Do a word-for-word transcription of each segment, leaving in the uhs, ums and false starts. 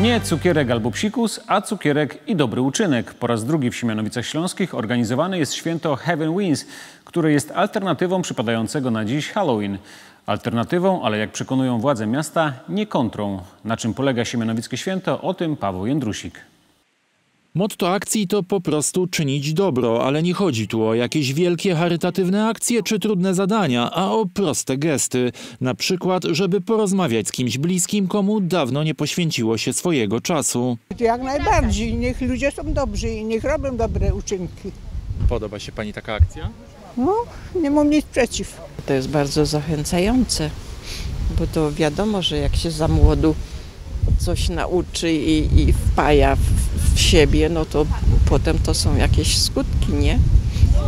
Nie cukierek albo psikus, a cukierek i dobry uczynek. Po raz drugi w Siemianowicach Śląskich organizowane jest święto Heaven Wings, które jest alternatywą przypadającego na dziś Halloween. Alternatywą, ale jak przekonują władze miasta, nie kontrą. Na czym polega siemianowickie święto? O tym Paweł Jędrusik. Motto akcji to po prostu czynić dobro, ale nie chodzi tu o jakieś wielkie charytatywne akcje czy trudne zadania, a o proste gesty. Na przykład, żeby porozmawiać z kimś bliskim, komu dawno nie poświęciło się swojego czasu. Jak najbardziej. Niech ludzie są dobrzy i niech robią dobre uczynki. Podoba się pani taka akcja? No, nie mam nic przeciw. To jest bardzo zachęcające, bo to wiadomo, że jak się za młodu coś nauczy i, i wpaja w w siebie, no to potem to są jakieś skutki, nie?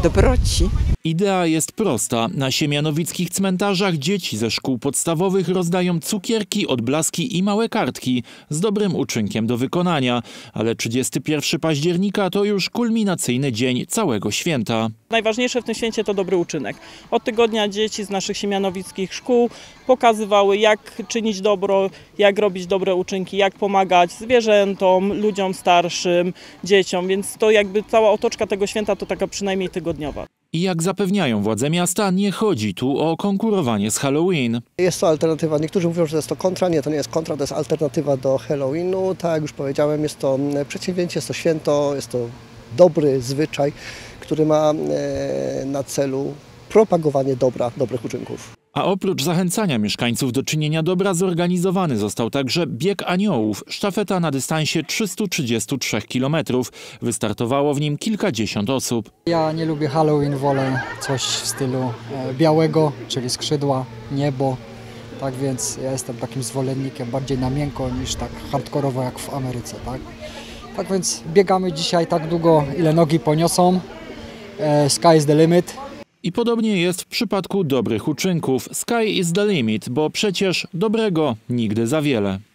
Dobroci. Idea jest prosta. Na siemianowickich cmentarzach dzieci ze szkół podstawowych rozdają cukierki, odblaski i małe kartki z dobrym uczynkiem do wykonania. Ale trzydziestego pierwszego października to już kulminacyjny dzień całego święta. Najważniejsze w tym święcie to dobry uczynek. Od tygodnia dzieci z naszych siemianowickich szkół pokazywały, jak czynić dobro, jak robić dobre uczynki, jak pomagać zwierzętom, ludziom starszym, dzieciom. Więc to jakby cała otoczka tego święta to taka przynajmniej tygodniowa. I jak zapewniają władze miasta, nie chodzi tu o konkurowanie z Halloween. Jest to alternatywa. Niektórzy mówią, że jest to kontra. Nie, to nie jest kontra, to jest alternatywa do Halloweenu. Tak jak już powiedziałem, jest to przedsięwzięcie, jest to święto, jest to dobry zwyczaj, który ma na celu propagowanie dobra, dobrych uczynków. A oprócz zachęcania mieszkańców do czynienia dobra zorganizowany został także Bieg Aniołów, sztafeta na dystansie trzystu trzydziestu trzech kilometrów. Wystartowało w nim kilkadziesiąt osób. Ja nie lubię Halloween, wolę coś w stylu białego, czyli skrzydła, niebo. Tak więc ja jestem takim zwolennikiem bardziej na miękko niż tak hardkorowo jak w Ameryce. Tak, tak więc biegamy dzisiaj tak długo, ile nogi poniosą. Sky is the limit. I podobnie jest w przypadku dobrych uczynków. Sky is the limit, bo przecież dobrego nigdy za wiele.